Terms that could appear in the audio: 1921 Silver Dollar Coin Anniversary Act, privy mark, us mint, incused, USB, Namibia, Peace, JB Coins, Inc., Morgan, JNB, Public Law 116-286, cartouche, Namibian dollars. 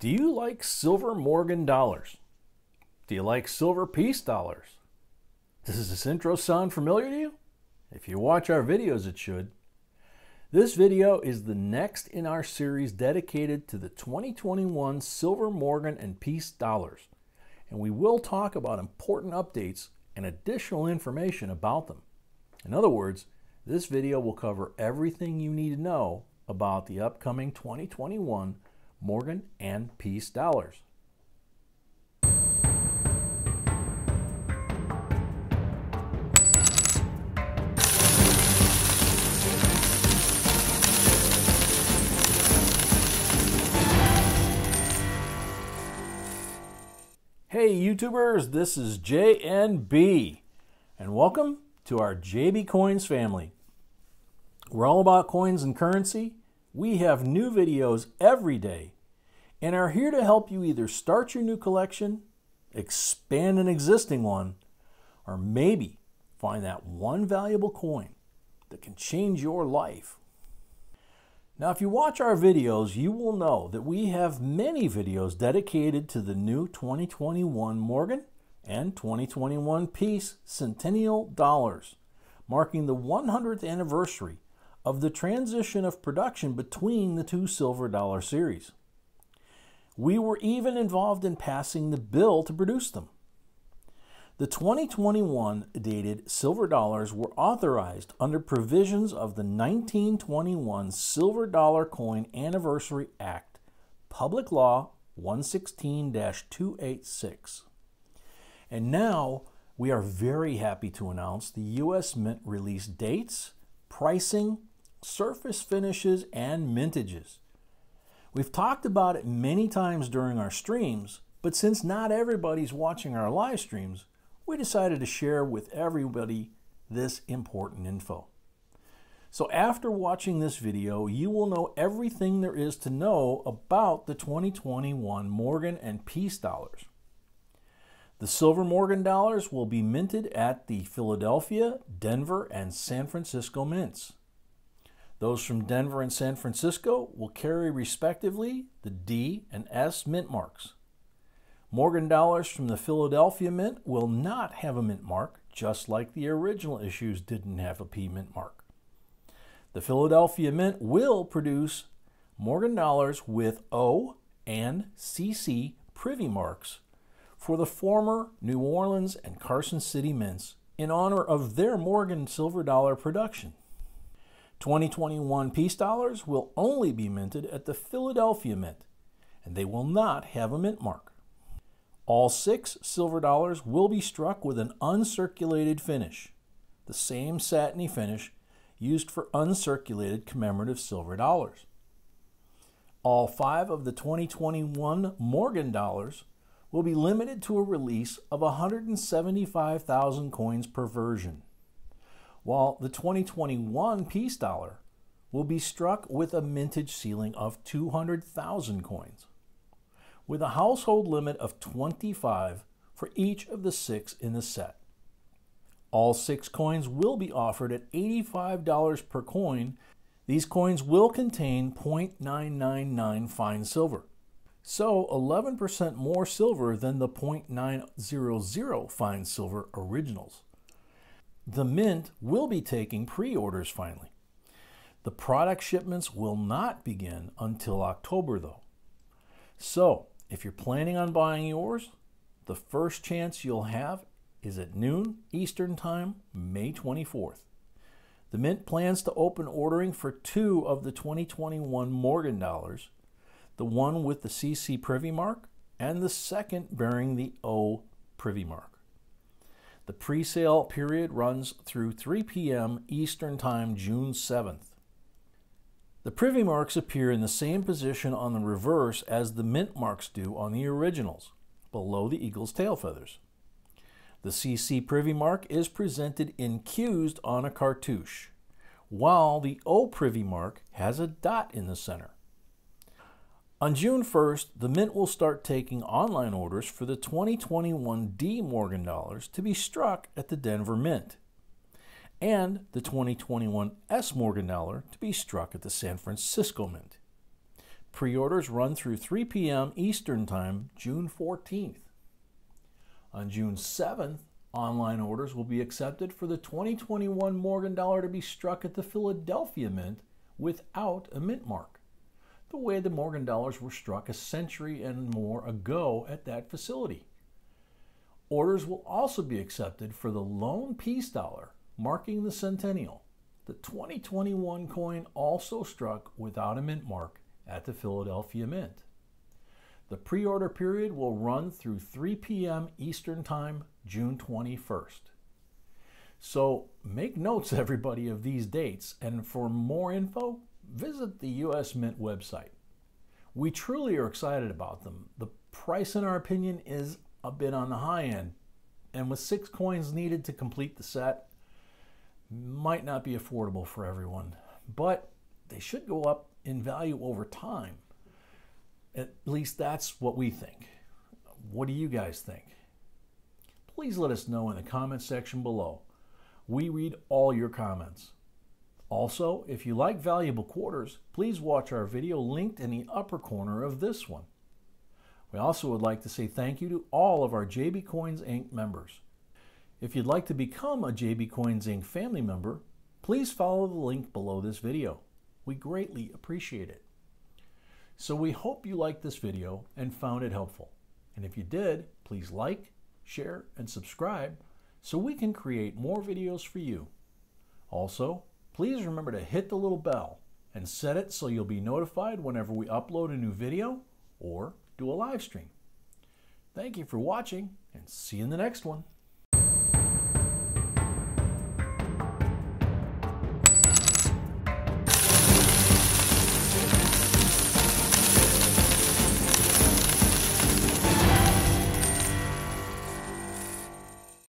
Do you like silver Morgan dollars? Do you like silver Peace dollars? Does this intro sound familiar to you? If you watch our videos, it should. This video is the next in our series dedicated to the 2021 silver Morgan and Peace dollars, and we will talk about important updates and additional information about them. In other words, this video will cover everything you need to know about the upcoming 2021 Morgan and Peace dollars. Hey YouTubers, this is JNB and welcome to our JB Coins family. We're all about coins and currency. We have new videos every day and are here to help you either start your new collection, expand an existing one, or maybe find that one valuable coin that can change your life. Now, if you watch our videos, you will know that we have many videos dedicated to the new 2021 Morgan and 2021 Peace Centennial Dollars, marking the 100th anniversary of the transition of production between the two silver dollar series. We were even involved in passing the bill to produce them. The 2021 dated silver dollars were authorized under provisions of the 1921 Silver Dollar Coin Anniversary Act, Public Law 116-286. And now we are very happy to announce the U.S. Mint release dates, pricing, surface finishes, and mintages. We've talked about it many times during our streams, but since not everybody's watching our live streams, we decided to share with everybody this important info. So after watching this video, you will know everything there is to know about the 2021 Morgan and Peace dollars. The silver Morgan dollars will be minted at the Philadelphia, Denver, and San Francisco mints. Those from Denver and San Francisco will carry respectively the D and S mint marks. Morgan dollars from the Philadelphia mint will not have a mint mark, just like the original issues didn't have a P mint mark. The Philadelphia mint will produce Morgan dollars with O and CC privy marks for the former New Orleans and Carson City mints in honor of their Morgan silver dollar production. 2021 Peace dollars will only be minted at the Philadelphia mint, and they will not have a mint mark. All six silver dollars will be struck with an uncirculated finish, the same satiny finish used for uncirculated commemorative silver dollars. All five of the 2021 Morgan dollars will be limited to a release of 175,000 coins per version, while the 2021 Peace dollar will be struck with a mintage ceiling of 200,000 coins, with a household limit of 25 for each of the six in the set. All six coins will be offered at $85 per coin. These coins will contain 0.999 fine silver, so 11% more silver than the 0.900 fine silver originals. The mint will be taking pre-orders finally. The product shipments will not begin until October though. So if you're planning on buying yours, the first chance you'll have is at noon Eastern Time, May 24th. The mint plans to open ordering for two of the 2021 Morgan dollars, the one with the CC privy mark and the second bearing the O privy mark. The pre-sale period runs through 3 p.m. Eastern Time, June 7th. The privy marks appear in the same position on the reverse as the mint marks do on the originals, below the eagle's tail feathers. The CC privy mark is presented incused on a cartouche, while the O privy mark has a dot in the center. On June 1st, the mint will start taking online orders for the 2021 D Morgan dollars to be struck at the Denver mint and the 2021 S Morgan dollar to be struck at the San Francisco mint. Pre-orders run through 3 p.m. Eastern Time, June 14th. On June 7th, online orders will be accepted for the 2021 Morgan dollar to be struck at the Philadelphia Mint without a mint mark, the way the Morgan dollars were struck a century and more ago at that facility. Orders will also be accepted for the lone Peace dollar, marking the centennial, the 2021 coin also struck without a mint mark at the Philadelphia Mint. The pre-order period will run through 3 p.m. Eastern Time, June 21st. So make notes, everybody, of these dates, and for more info, visit the U.S. Mint website. We truly are excited about them. The price, in our opinion, is a bit on the high end, and with 6 coins needed to complete the set, might not be affordable for everyone, but they should go up in value over time. At least that's what we think. What do you guys think? Please let us know in the comments section below. We read all your comments. Also, if you like valuable quarters, please watch our video linked in the upper corner of this one. We also would like to say thank you to all of our JB Coins, Inc. members. If you'd like to become a JB Coins, Inc. family member, please follow the link below this video. We greatly appreciate it. So we hope you liked this video and found it helpful. And if you did, please like, share, and subscribe so we can create more videos for you. Also, please remember to hit the little bell and set it so you'll be notified whenever we upload a new video or do a live stream. Thank you for watching, and see you in the next one.